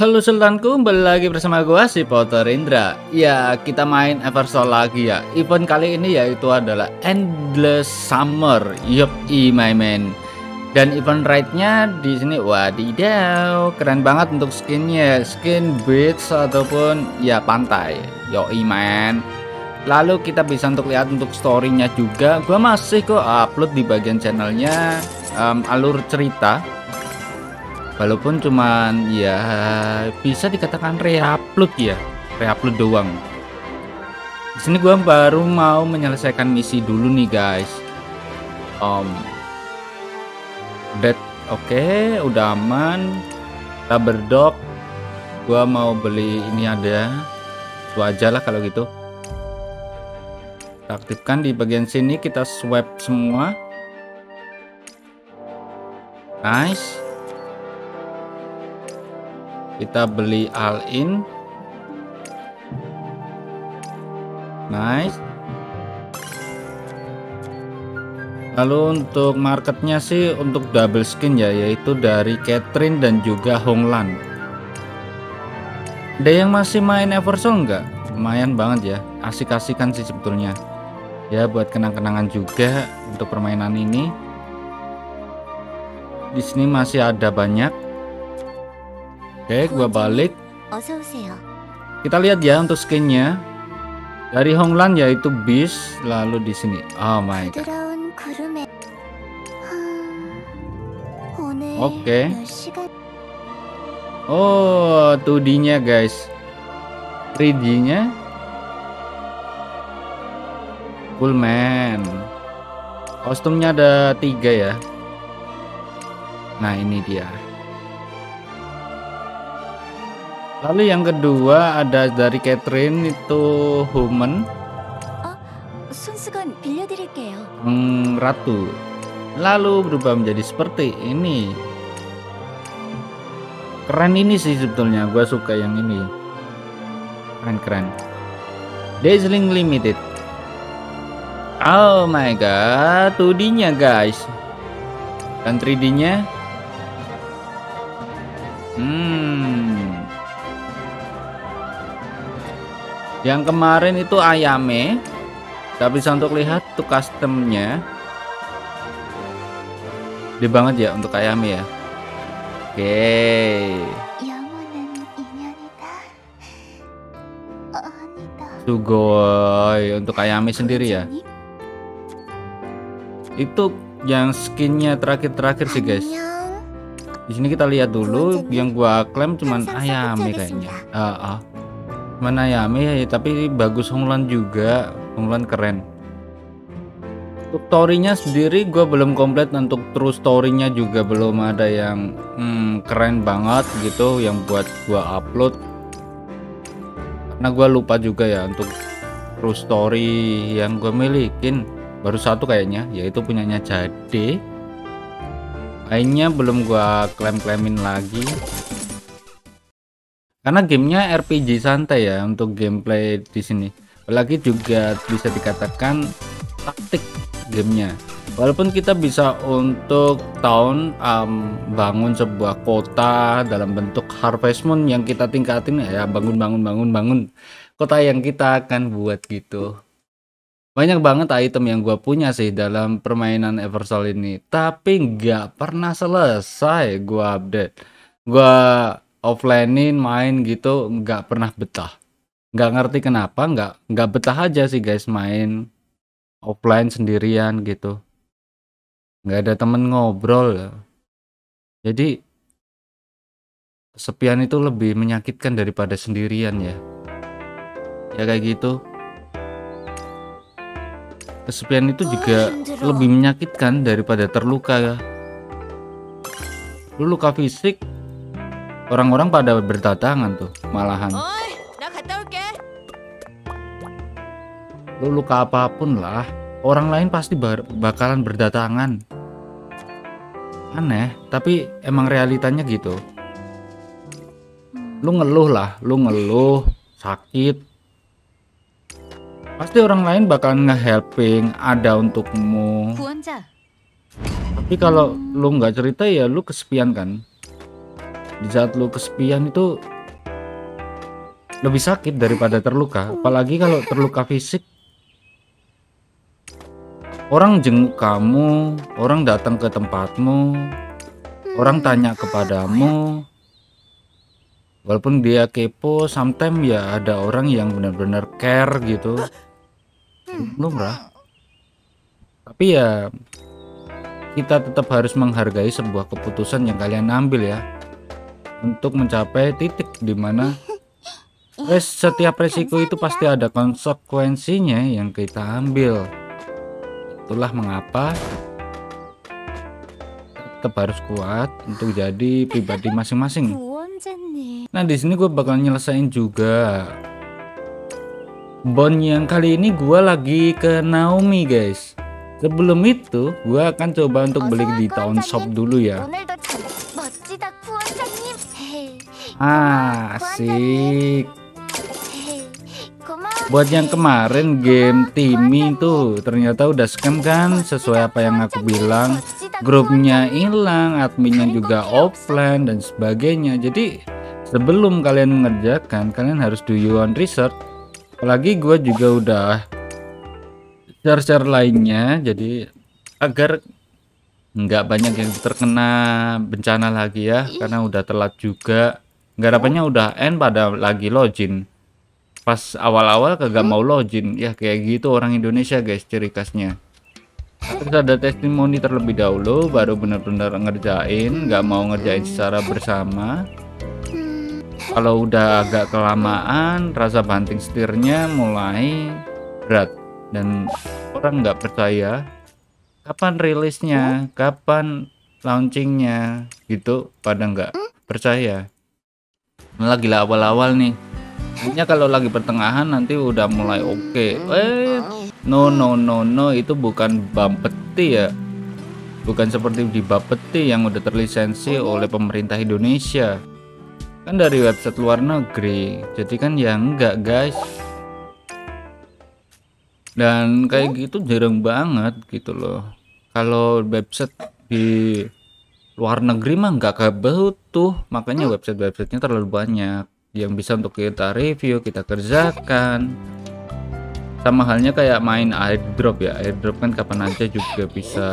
Halo Sultanku, kembali lagi bersama gua si Potter Indra. Ya, kita main Eversoul lagi ya. Event kali ini yaitu adalah Endless Summer. Yup, my man. Dan event rate-nya di sini wadidaw, keren banget untuk skinnya, skin beach ataupun ya pantai. Yoi man. Lalu kita bisa untuk lihat untuk story-nya juga. Gua masih kok upload di bagian channelnya alur cerita. Walaupun cuman ya bisa dikatakan reupload ya, reupload doang. Di sini gua baru mau menyelesaikan misi dulu nih guys. Oke, udah aman. Kita berdok. Gua mau beli ini ada. Itu aja lah kalau gitu. Kita aktifkan di bagian sini, kita swipe semua. Nice. Kita beli all in. Nice. Lalu untuk marketnya sih untuk double skin ya, yaitu dari Catherine dan juga Honglan. Ada yang masih main Eversoul enggak? Lumayan banget ya, asik-asikan sih sebetulnya. Ya buat kenang-kenangan juga untuk permainan ini. Di sini masih ada banyak. Oke, gua balik. Kita lihat ya untuk skinnya dari Honglan yaitu Beast. Lalu di sini, oh my god. Oke. Oh, 2D-nya guys. 3D-nya full man. Kostumnya ada 3 ya. Nah ini dia. Lalu yang kedua ada dari Catherine itu Human. Ratu. Lalu berubah menjadi seperti ini. Keren ini sih sebetulnya, gue suka yang ini. Keren. Dazzling Limited. Oh my god, 2D-nya guys. Dan 3D-nya. Yang kemarin itu Ayame, kita bisa untuk lihat tuh customnya, gede banget ya untuk Ayame ya. Oke. Sugoi untuk Ayame sendiri ya. Itu yang skinnya terakhir sih guys. Di sini kita lihat dulu, yang gua klaim cuman Ayame kayaknya. Mana Ayame ya, tapi bagus Honglan juga. Honglan keren. Untuk story-nya sendiri gue belum komplit, untuk true story-nya juga belum ada yang keren banget gitu yang buat gue upload. Karena gue lupa juga ya untuk true story yang gue milikin baru satu kayaknya, yaitu punyanya Jade. Lainnya belum gue klaim-klaimin lagi. Karena gamenya RPG santai ya untuk gameplay di sini, apalagi juga bisa dikatakan taktik gamenya. Walaupun kita bisa untuk town bangun sebuah kota dalam bentuk Harvest Moon yang kita tingkatin ya, bangun kota yang kita akan buat gitu. Banyak banget item yang gua punya sih dalam permainan Eversoul ini, tapi nggak pernah selesai gua update. Gua offline-in main gitu nggak pernah betah, nggak ngerti kenapa, nggak betah aja sih guys main offline sendirian gitu, nggak ada temen ngobrol, jadi kesepian itu lebih menyakitkan daripada sendirian ya, kayak gitu. Kesepian itu juga lebih menyakitkan daripada terluka. Lu luka fisik, orang-orang pada berdatangan tuh malahan. Lu luka apapun lah, orang lain pasti bakalan berdatangan. Aneh, tapi emang realitanya gitu. Lu ngeluh lah, sakit, pasti orang lain bakalan nge-helping, ada untukmu. Tapi kalau lu nggak cerita ya lu kesepian kan. di saat lu kesepian itu lebih sakit daripada terluka, apalagi kalau terluka fisik. Orang jenguk kamu, orang datang ke tempatmu, orang tanya kepadamu. Walaupun dia kepo, sometimes ya ada orang yang benar-benar care gitu. Lumrah. Tapi ya kita tetap harus menghargai sebuah keputusan yang kalian ambil ya, untuk mencapai titik dimana setiap resiko itu pasti ada konsekuensinya yang kita ambil. Itulah mengapa tetap harus kuat untuk jadi pribadi masing-masing. Nah, di sini gue bakal nyelesain juga bond yang kali ini gue lagi ke Naomi, guys. Sebelum itu, gue akan coba untuk beli di town shop dulu ya. Asik. Buat yang kemarin game Timmy tuh ternyata udah scam kan, sesuai apa yang aku bilang, grupnya hilang, adminnya juga offline dan sebagainya. Jadi sebelum kalian mengerjakan, kalian harus do your own research. Apalagi gue juga udah share-share lainnya, jadi agar nggak banyak yang terkena bencana lagi ya, karena udah telat juga. Garapannya udah end pada lagi login. Pas awal-awal kagak mau login ya, kayak gitu orang Indonesia guys, ciri khasnya. Terus ada testimoni terlebih dahulu baru bener-bener ngerjain, nggak mau ngerjain secara bersama. Kalau udah agak kelamaan, rasa banting setirnya mulai berat dan orang nggak percaya kapan rilisnya, kapan launchingnya gitu, pada nggak percaya. Malah gila awal-awal nih. Hanya kalau lagi pertengahan nanti udah mulai oke. No, itu bukan Bapeti ya. Bukan seperti di Bapeti yang udah terlisensi oleh pemerintah Indonesia. Kan dari website luar negeri. Jadi kan ya enggak, guys. Dan kayak gitu jarang banget gitu loh. Kalau website di luar negeri mah enggak kebetulan tuh. Makanya website-websitenya terlalu banyak yang bisa untuk kita review, kita kerjakan. Sama halnya kayak main airdrop ya, airdrop kan kapan aja juga bisa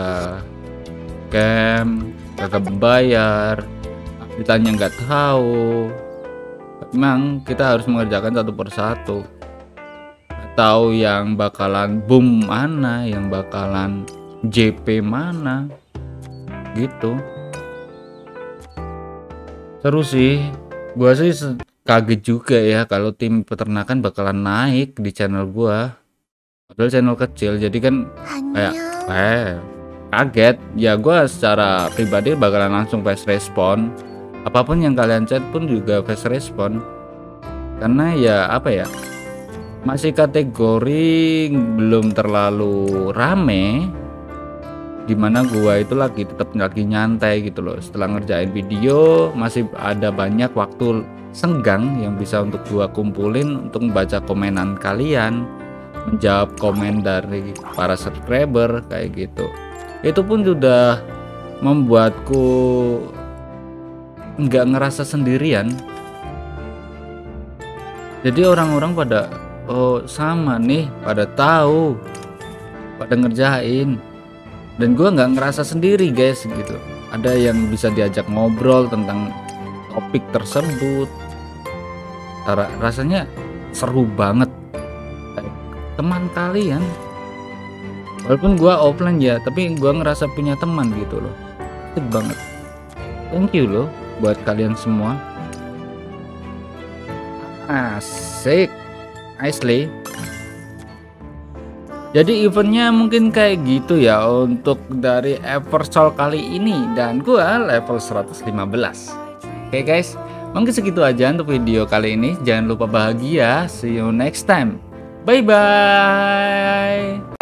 scam, kagak membayar, ditanya nggak tahu. Memang kita harus mengerjakan satu persatu. Tahu yang bakalan boom mana, yang bakalan JP mana, gitu. Seru sih, gua sih kaget juga ya kalau tim peternakan bakalan naik di channel gua, padahal channel kecil. Jadi kan kayak kaget ya, gua secara pribadi bakalan langsung fast respon. Apapun yang kalian chat pun juga fast respon, karena ya apa ya, masih kategori belum terlalu rame, dimana gua itu tetap lagi nyantai gitu loh. Setelah ngerjain video masih ada banyak waktu senggang yang bisa untuk gua kumpulin untuk membaca komenan kalian, menjawab komen dari para subscriber kayak gitu. Itu pun sudah membuatku nggak ngerasa sendirian. Jadi orang-orang pada sama nih, pada tahu, pada ngerjain, dan gua nggak ngerasa sendiri guys gitu. Ada yang bisa diajak ngobrol tentang topik tersebut. Rasanya seru banget, teman kalian. Walaupun gua offline ya, tapi gua ngerasa punya teman gitu loh. Asik banget. Thank you loh buat kalian semua. Asik, nicely. Jadi eventnya mungkin kayak gitu ya untuk dari Eversoul kali ini, dan gua level 115. Oke guys, mungkin segitu aja untuk video kali ini. Jangan lupa bahagia. See you next time. Bye bye.